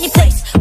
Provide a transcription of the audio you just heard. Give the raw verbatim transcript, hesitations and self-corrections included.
any place.